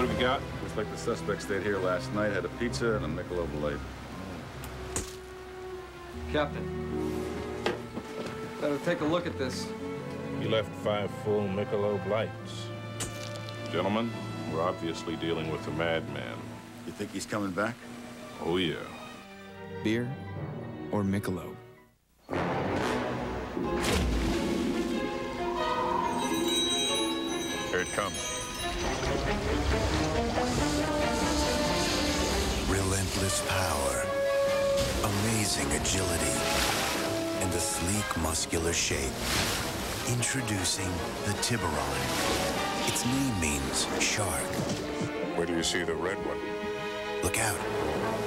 What have you got? Looks like the suspect stayed here last night, had a pizza and a Michelob Light. Captain, better take a look at this. He left 5 full Michelob Lights. Gentlemen, we're obviously dealing with a madman. You think he's coming back? Oh, yeah. Beer or Michelob? Here it comes. Relentless power, amazing agility, and a sleek, muscular shape. Introducing the Tiburon. Its name means shark. Where do you see the red one? Look out.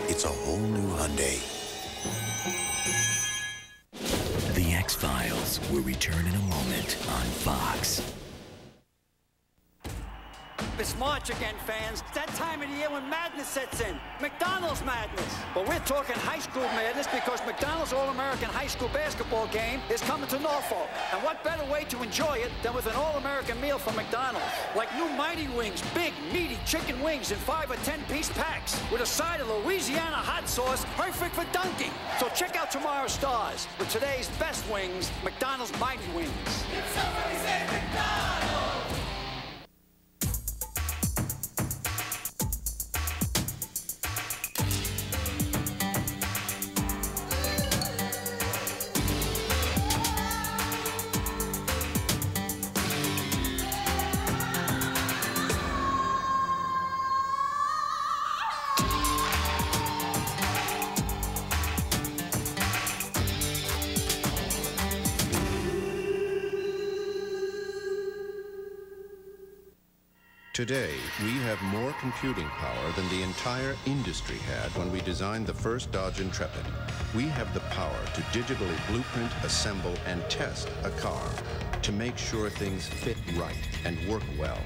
It's a whole new Hyundai. The X-Files will return in a moment on Fox. It's March again, fans. It's that time of the year when madness sets in. McDonald's madness. But we're talking high school madness because McDonald's All-American High School basketball game is coming to Norfolk. And what better way to enjoy it than with an All-American meal from McDonald's? Like new Mighty Wings, big, meaty chicken wings in 5- or 10-piece packs with a side of Louisiana hot sauce, perfect for dunking. So check out tomorrow's stars with today's best wings, McDonald's Mighty Wings. Did somebody say McDonald's? Today, we have more computing power than the entire industry had when we designed the first Dodge Intrepid. We have the power to digitally blueprint, assemble, and test a car, to make sure things fit right and work well,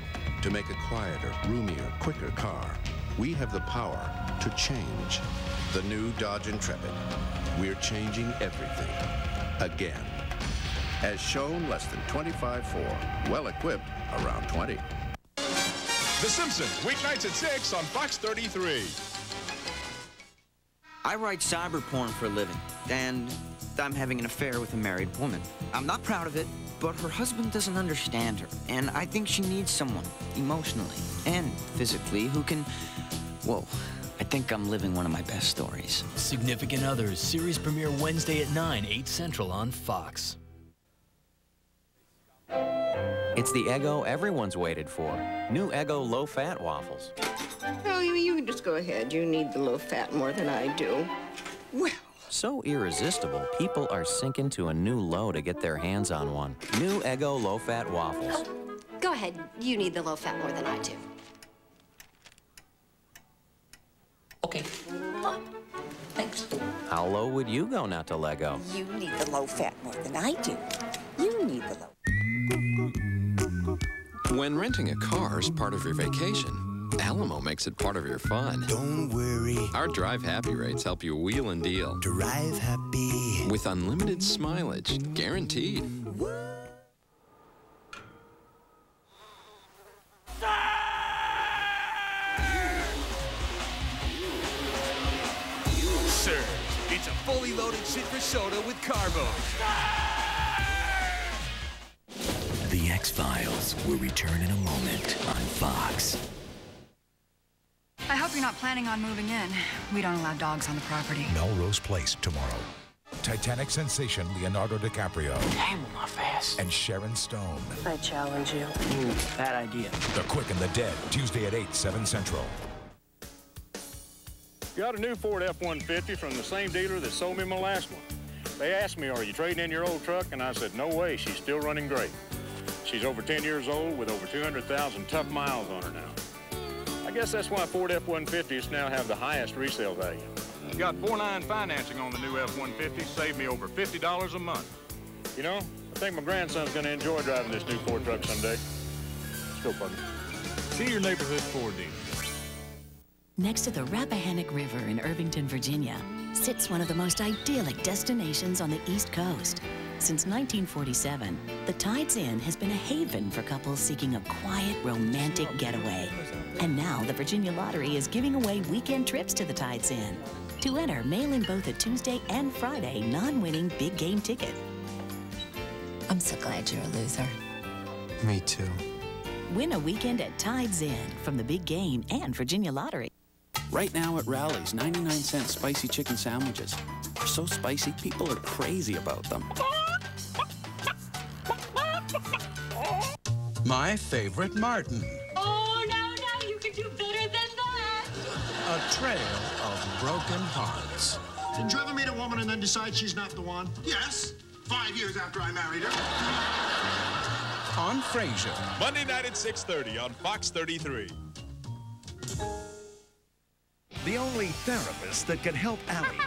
to make a quieter, roomier, quicker car. We have the power to change. The new Dodge Intrepid. We're changing everything. Again. As shown, less than 25.4. Well equipped, around 20. The Simpsons, weeknights at 6 on Fox 33. I write cyber porn for a living, and I'm having an affair with a married woman. I'm not proud of it, but her husband doesn't understand her, and I think she needs someone, emotionally and physically, who can... Whoa, I think I'm living one of my best stories. Significant Others, series premiere Wednesday at 9, 8 Central on Fox. It's the Eggo everyone's waited for. New Eggo low-fat waffles. Oh, you can just go ahead. You need the low-fat more than I do. Well... So irresistible, people are sinking to a new low to get their hands on one. New Eggo low-fat waffles. Oh, go ahead. You need the low-fat more than I do. Okay. Thanks. How low would you go now to Leggo? You need the low-fat more than I do. You need the low... When renting a car is part of your vacation, Alamo makes it part of your fun. Don't worry. Our Drive Happy rates help you wheel and deal. Drive Happy. With unlimited mileage, guaranteed. Sir, it's a fully loaded Citra soda with carbo. The X-Files will return in a moment on Fox. I hope you're not planning on moving in. We don't allow dogs on the property. Melrose Place tomorrow. Titanic sensation Leonardo DiCaprio. Damn, we're fast. And Sharon Stone. I challenge you. Bad idea. The Quick and the Dead, Tuesday at 8, 7 Central. Got a new Ford F-150 from the same dealer that sold me my last one. They asked me, are you trading in your old truck? And I said, no way, she's still running great. She's over 10 years old with over 200,000 tough miles on her now. I guess that's why Ford F-150s now have the highest resale value. Got 4.9 financing on the new F-150, saved me over $50 a month. You know, I think my grandson's gonna enjoy driving this new Ford truck someday. Let's go, partner. See your neighborhood Ford dealer. Next to the Rappahannock River in Irvington, Virginia, sits one of the most idyllic destinations on the East Coast. Since 1947, the Tides Inn has been a haven for couples seeking a quiet, romantic getaway. And now the Virginia Lottery is giving away weekend trips to the Tides Inn. To enter, mail in both a Tuesday and Friday non-winning big game ticket. I'm so glad you're a loser. Me too. Win a weekend at Tides Inn from the Big Game and Virginia Lottery. Right now at Rally's, 99-cent spicy chicken sandwiches. They're so spicy, people are crazy about them. My favorite Martin. Oh, no, no, you can do better than that. A trail of broken hearts. Did you ever meet a woman and then decide she's not the one? Yes, 5 years after I married her. On Frasier. Monday night at 6:30 on Fox 33. The only therapist that can help Allie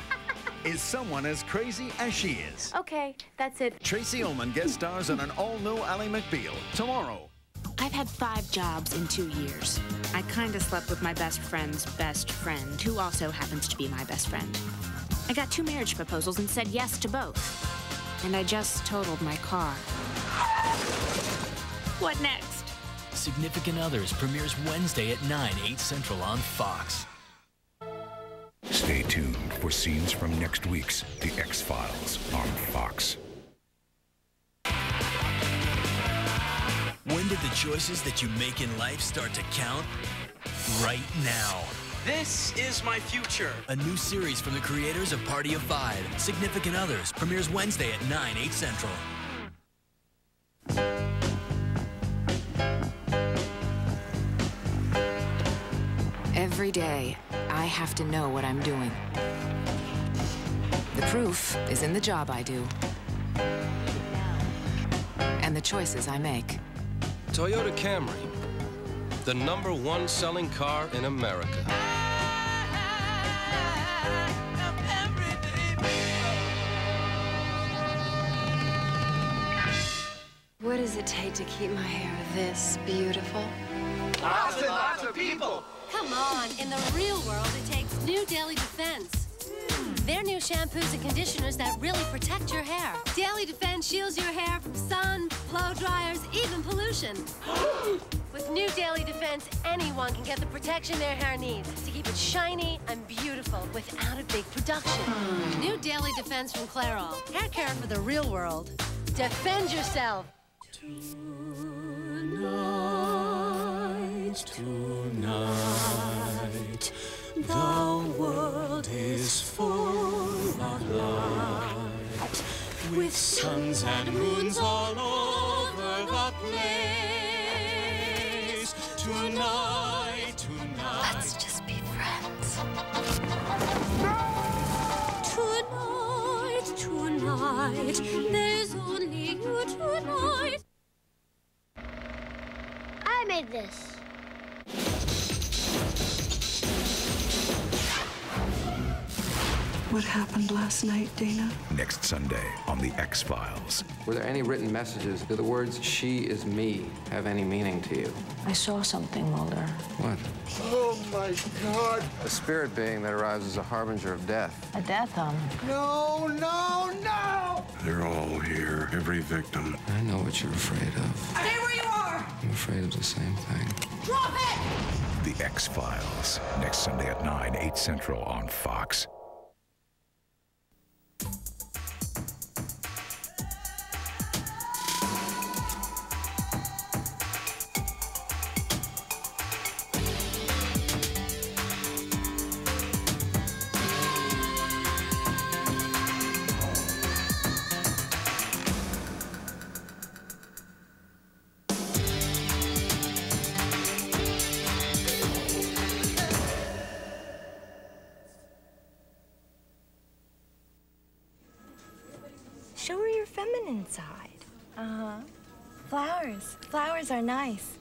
is someone as crazy as she is. Okay, that's it. Tracy Ullman guest stars on an all-new Ally McBeal tomorrow. I've had 5 jobs in 2 years. I kind of slept with my best friend's best friend, who also happens to be my best friend. I got 2 marriage proposals and said yes to both. And I just totaled my car. What next? Significant Others premieres Wednesday at 9, 8 Central on Fox. Stay tuned for scenes from next week's The X-Files on Fox. When did the choices that you make in life start to count? Right now. This is my future. A new series from the creators of Party of Five, Significant Others, premieres Wednesday at 9, 8 Central. Every day, I have to know what I'm doing. The proof is in the job I do and the choices I make. Toyota Camry, the #1 selling car in America. What does it take to keep my hair this beautiful? Lots and lots of people! Come on, in the real world, it takes new Daily Defense. They're new shampoos and conditioners that really protect your hair. Daily Defense shields your hair from sun, blow dryers, even pollution. With new Daily Defense, anyone can get the protection their hair needs to keep it shiny and beautiful without a big production. New Daily Defense from Clairol. Hair care for the real world. Defend yourself. Tonight, the world is full of light, with suns and moons all over the place. Tonight, tonight. Let's just be friends. Tonight, tonight, there's only you tonight. I made this. What happened last night, Dana? Next Sunday on The X-Files. Were there any written messages? Do the words, "she is me," have any meaning to you? I saw something, Mulder. What? Oh, my God. A spirit being that arrives as a harbinger of death. A death omen. No, no, no! They're all here, every victim. I know what you're afraid of. Stay where you are! I'm afraid of the same thing. Drop it! The X-Files, next Sunday at 9, 8 Central on Fox. Flowers are nice.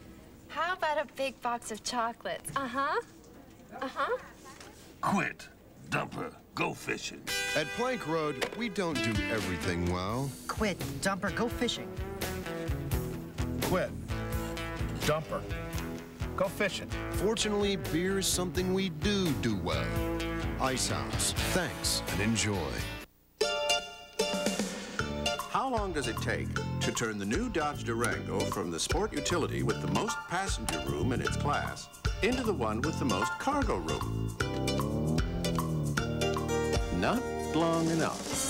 How about a big box of chocolates? Quit. Dump her. Go fishing. At Plank Road, we don't do everything well. Quit. Dump her. Go fishing. Quit. Dump her. Go fishing. Fortunately, beer is something we do well. Ice House. Thanks and enjoy. How long does it take to turn the new Dodge Durango from the sport utility with the most passenger room in its class into the one with the most cargo room. Not long enough.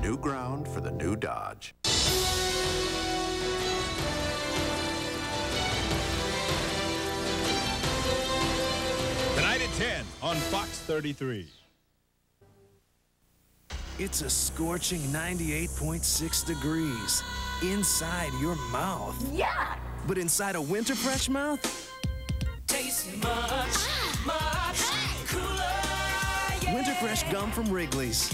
New ground for the new Dodge. Tonight at 10 on Fox 33. It's a scorching 98.6 degrees inside your mouth. Yeah! But inside a Winterfresh mouth? Tastes much, much cooler. Yeah. Winterfresh gum from Wrigley's.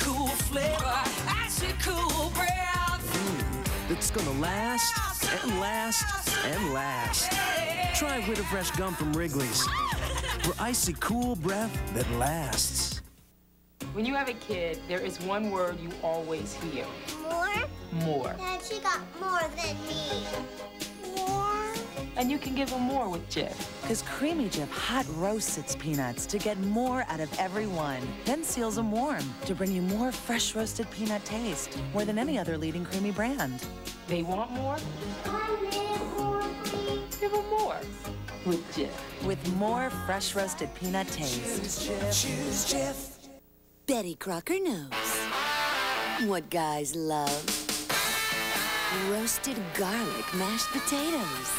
Cool flavor, icy cool breath. It's gonna last and last and last. Try Winterfresh gum from Wrigley's for icy cool breath that lasts. When you have a kid, there is one word you always hear. More? More. Dad, she got more than me. More? And you can give them more with Jif. Because Creamy Jif hot roasts its peanuts to get more out of every one, then seals them warm to bring you more fresh roasted peanut taste, more than any other leading creamy brand. They want more? Give them more with Jif. With more fresh roasted peanut taste. Choose Jif. Choose Jif. Betty Crocker knows what guys love. Roasted garlic mashed potatoes.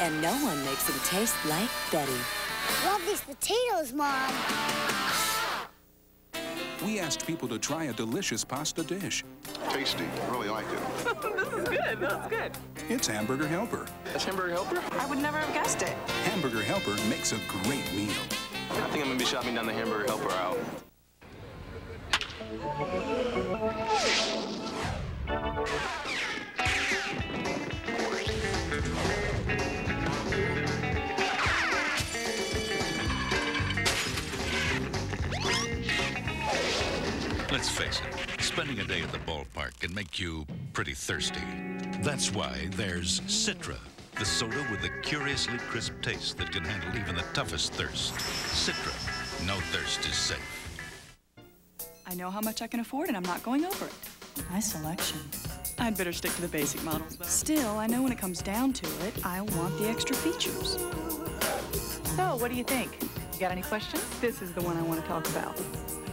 And no one makes them taste like Betty. Love these potatoes, Mom. We asked people to try a delicious pasta dish. Tasty. Really like it. This is good. That's good. It's Hamburger Helper. That's Hamburger Helper? I would never have guessed it. Hamburger Helper makes a great meal. I think I'm going to be shopping down the Hamburger Helper aisle. Let's face it, spending a day at the ballpark can make you pretty thirsty. That's why there's Citra, the soda with the curiously crisp taste that can handle even the toughest thirst. Citra, no thirst is safe. I know how much I can afford and I'm not going over it. Nice selection. I'd better stick to the basic models, though. Still, I know when it comes down to it, I want the extra features. So, what do you think? You got any questions? This is the one I want to talk about.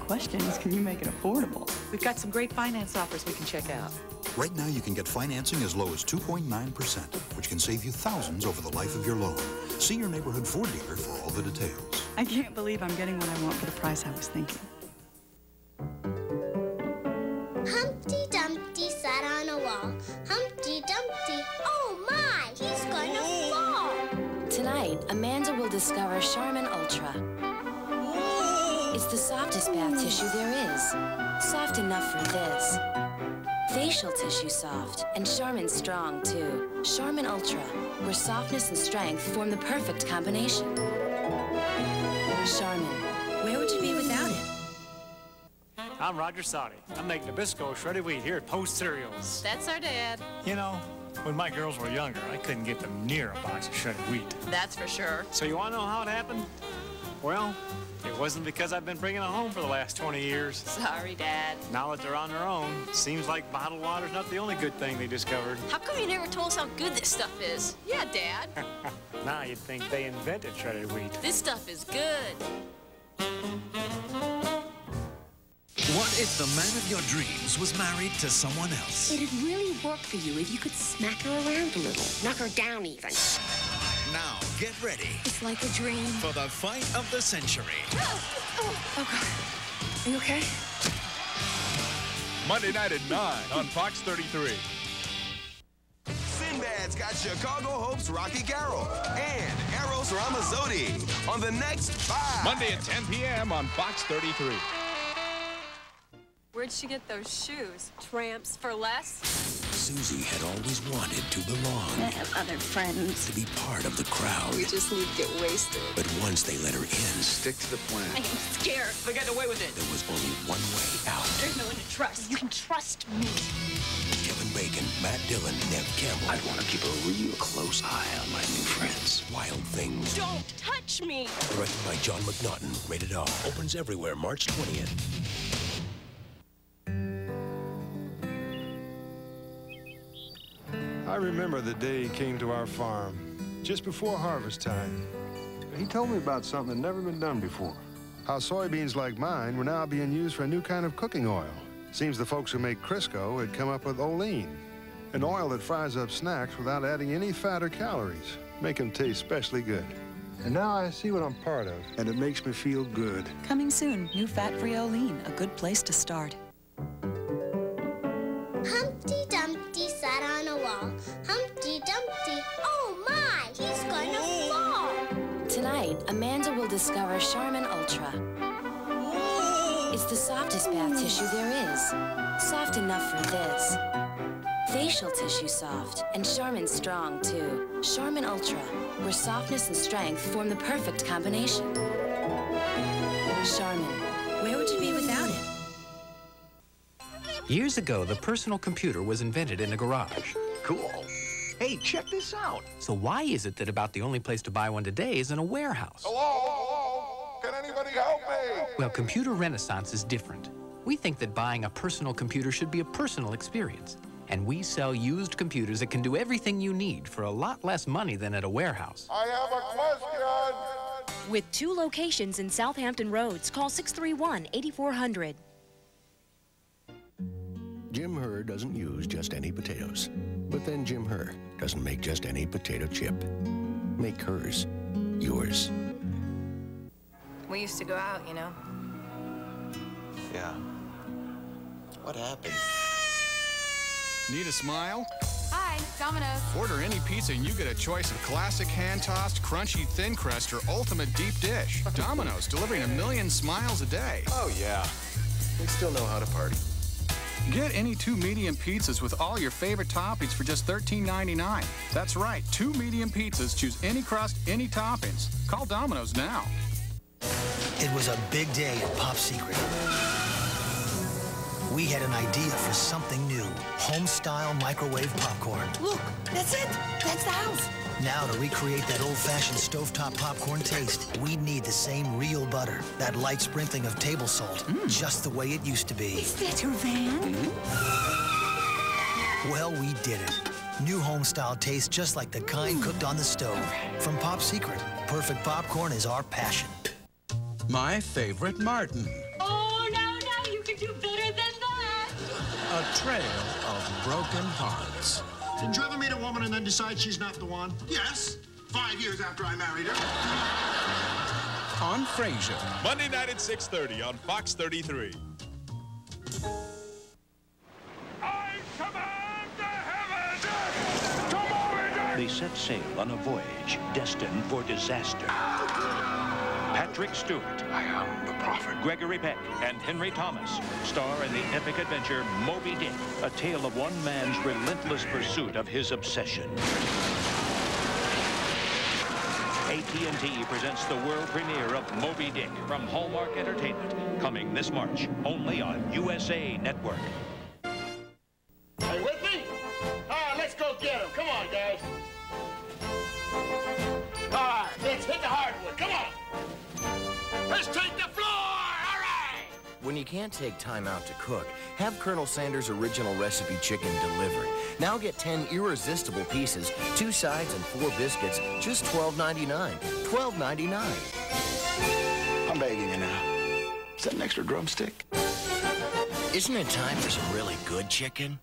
Question is, can you make it affordable? We've got some great finance offers we can check out. Right now, you can get financing as low as 2.9%, which can save you thousands over the life of your loan. See your neighborhood Ford dealer for all the details. I can't believe I'm getting what I want for the price I was thinking. Humpty Dumpty sat on a wall. Humpty Dumpty, oh my, he's gonna fall. Tonight, Amanda will discover Charmin Ultra. It's the softest bath tissue there is. Soft enough for this. Facial tissue soft, and Charmin strong, too. Charmin Ultra, where softness and strength form the perfect combination. Charmin, where would you be without it? I'm Roger Soddy. I make Nabisco shredded wheat here at Post Cereals. That's our dad. You know, when my girls were younger, I couldn't get them near a box of shredded wheat. That's for sure. So you want to know how it happened? Well, it wasn't because I've been bringing it home for the last 20 years. Sorry, Dad. Now that they're on their own, seems like bottled water's not the only good thing they discovered. How come you never told us how good this stuff is? Yeah, Dad. Now you'd think they invented shredded wheat. This stuff is good. What if the man of your dreams was married to someone else? It'd really work for you if you could smack her around a little. Knock her down, even. Now, get ready. It's like a dream. For the fight of the century. Oh, God. Are you okay? Monday night at 9 on Fox 33. Sinbad's got Chicago Hope's Rocky Carroll and Eros Ramazzotti on the next 5. Monday at 10 p.m. on Fox 33. Where'd she get those shoes? Tramps for less? Susie had always wanted to belong. I have other friends. To be part of the crowd. We just need to get wasted. But once they let her in... Stick to the plan. I am scared. They're getting away with it. There was only one way out. There's no one to trust. You can trust me. Kevin Bacon, Matt Dillon, Nev Campbell. I'd want to keep a real close eye on my new friends. Wild Things. Don't touch me! Written by John McNaughton. Rated R. Opens everywhere March 20th. I remember the day he came to our farm, just before harvest time. He told me about something that never been done before. How soybeans like mine were now being used for a new kind of cooking oil. Seems the folks who make Crisco had come up with Olean, an oil that fries up snacks without adding any fat or calories, make them taste especially good. And now I see what I'm part of, and it makes me feel good. Coming soon, new fat-free Olean, a good place to start. Humpty Dumpty sat on a wall. Humpty Dumpty, oh my, he's gonna fall. Tonight, Amanda will discover Charmin Ultra. It's the softest bath tissue there is. Soft enough for this. Facial tissue soft, and Charmin strong too. Charmin Ultra, where softness and strength form the perfect combination. Charmin, where would you be without it? Years ago, the personal computer was invented in a garage. Cool. Hey, check this out. So why is it that about the only place to buy one today is in a warehouse? Hello? Can anybody help me? Well, computer renaissance is different. We think that buying a personal computer should be a personal experience. And we sell used computers that can do everything you need for a lot less money than at a warehouse. I have a question. With 2 locations in Southampton Roads, call 631-8400. Jim Herr doesn't use just any potatoes. But then Jim Herr doesn't make just any potato chip. Make hers, yours. We used to go out, you know? Yeah. What happened? Need a smile? Hi, Domino's. Order any pizza and you get a choice of classic hand-tossed, crunchy thin crust or ultimate deep dish. Domino's, delivering 1 million smiles a day. Oh, yeah. They still know how to party. Get any 2 medium pizzas with all your favorite toppings for just $13.99. That's right, 2 medium pizzas. Choose any crust, any toppings. Call Domino's now. It was a big day at Pop Secret. We had an idea for something new. Home-style microwave popcorn. Look, that's it. That's the house. Now, to recreate that old-fashioned stovetop popcorn taste, we'd need the same real butter, that light sprinkling of table salt, just the way it used to be. Is that your van? Well, we did it. New home-style taste just like the kind cooked on the stove. From Pop Secret, perfect popcorn is our passion. My favorite Martin. Oh, no, you can do better than that. A trail of broken hearts. Did you ever meet a woman and then decide she's not the one? Yes, 5 years after I married her. On Frasier. Monday night at 6:30 on Fox 33. I command the heavens! Come over! They set sail on a voyage destined for disaster. Patrick Stewart. I am the prophet. Gregory Peck and Henry Thomas star in the epic adventure Moby Dick, a tale of one man's relentless pursuit of his obsession. AT&T presents the world premiere of Moby Dick from Hallmark Entertainment, coming this March, only on USA Network. Are you with me? All right, let's go get him. Come on, guys. All right, let's hit the hardwood. Come on. Let's take the floor! All right! When you can't take time out to cook, have Colonel Sanders' original recipe chicken delivered. Now get 10 irresistible pieces, 2 sides and 4 biscuits, just $12.99. $12.99. I'm begging you now. Is that an extra drumstick? Isn't it time for some really good chicken?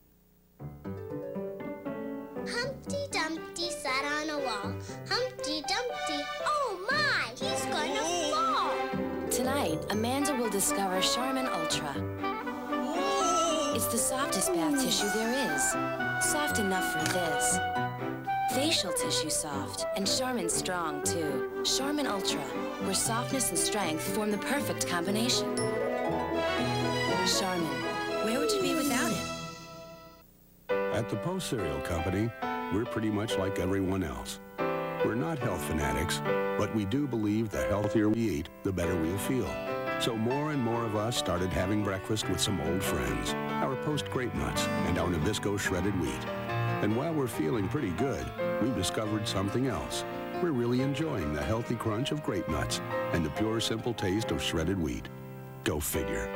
Humpty Dumpty sat on a wall. Humpty Dumpty, oh my, he's gonna fall. Tonight, Amanda will discover Charmin Ultra. It's the softest bath tissue there is. Soft enough for this. Facial tissue soft, and Charmin strong too. Charmin Ultra, where softness and strength form the perfect combination. Charmin, where would you be without it? At the Post Cereal Company, we're pretty much like everyone else. We're not health fanatics, but we do believe the healthier we eat, the better we'll feel. So more and more of us started having breakfast with some old friends, our Post Grape Nuts and our Nabisco shredded wheat. And while we're feeling pretty good, we've discovered something else. We're really enjoying the healthy crunch of grape nuts and the pure, simple taste of shredded wheat. Go figure.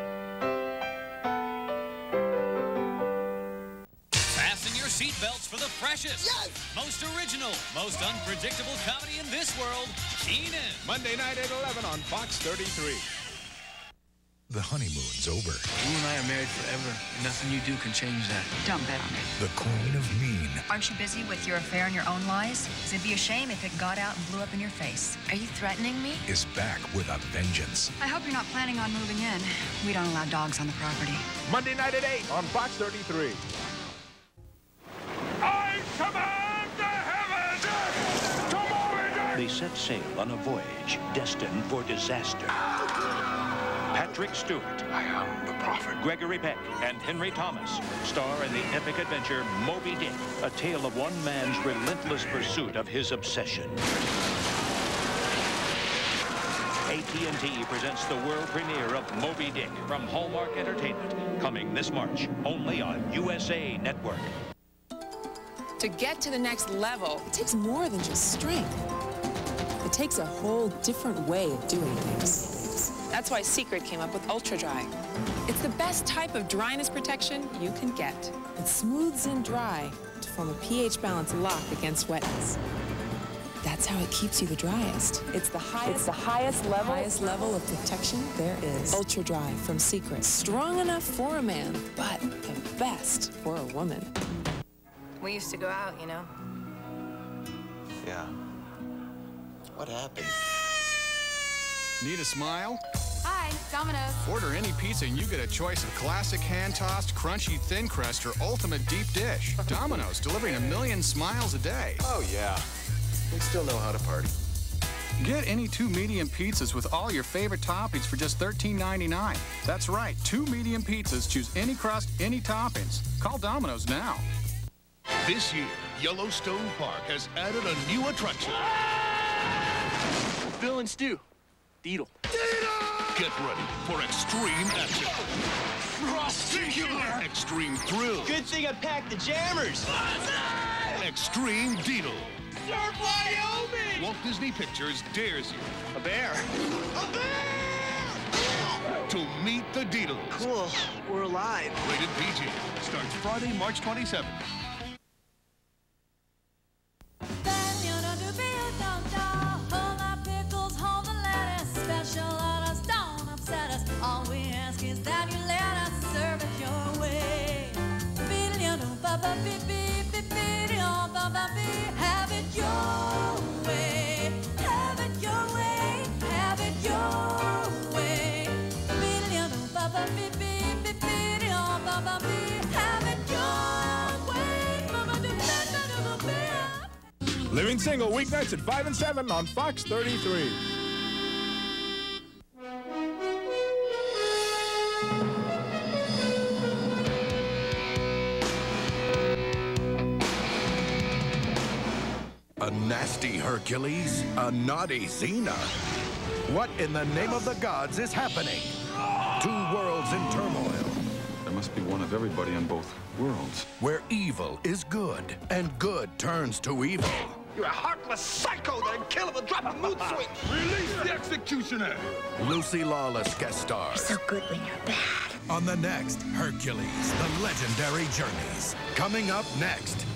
Fasten your seatbelts for the freshest, yes! Most original, most unpredictable comedy in this world, Keenan. Monday night at 11 on Fox 33. The honeymoon's over. You and I are married forever. Nothing you do can change that. Don't bet on it. The queen of mean. Aren't you busy with your affair and your own lies? It'd be a shame if it got out and blew up in your face. Are you threatening me? Is back with a vengeance. I hope you're not planning on moving in. We don't allow dogs on the property. Monday night at 8 on Fox 33. I command the heavens! To Moby Dick! They set sail on a voyage destined for disaster. Patrick Stewart, I am the prophet, Gregory Peck, and Henry Thomas star in the epic adventure Moby Dick, a tale of one man's relentless pursuit of his obsession. AT&T presents the world premiere of Moby Dick from Hallmark Entertainment, coming this March, only on USA Network. To get to the next level, it takes more than just strength. It takes a whole different way of doing things. That's why Secret came up with Ultra Dry. It's the best type of dryness protection you can get. It smooths in dry to form a pH balance lock against wetness. That's how it keeps you the driest. It's the highest level of protection there is. Ultra Dry from Secret. Strong enough for a man, but the best for a woman. We used to go out, you know? Yeah. What happened? Need a smile? Hi, Domino's. Order any pizza and you get a choice of classic hand-tossed, crunchy thin crust or ultimate deep dish. Domino's, delivering 1 million smiles a day. Oh, yeah. They still know how to party. Get any two medium pizzas with all your favorite toppings for just $13.99. That's right, two medium pizzas. Choose any crust, any toppings. Call Domino's now. This year, Yellowstone Park has added a new attraction. Bill and Stu. Deedle. Deedle! Get ready for extreme action. Rusticular. Extreme thrill. Good thing I packed the jammers. Bonsai! Extreme Deedle. Surf Wyoming! Walt Disney Pictures dares you. A bear. A bear! To meet the Deedles. Cool. We're alive. Rated PG. Starts Friday, March 27th. Have it your way, have it your way, have it your way. Have it your way. Living Single weeknights at 5 and 7 on Fox 33. A nasty Hercules, a naughty Xena. What in the name of the gods is happening? Two worlds in turmoil. There must be one of everybody on both worlds. Where evil is good, and good turns to evil. You're a heartless psycho that'd kill him and drop a mood switch. Release the executioner. Lucy Lawless guest stars. You're so good when you're bad. On the next Hercules, the legendary journeys. Coming up next.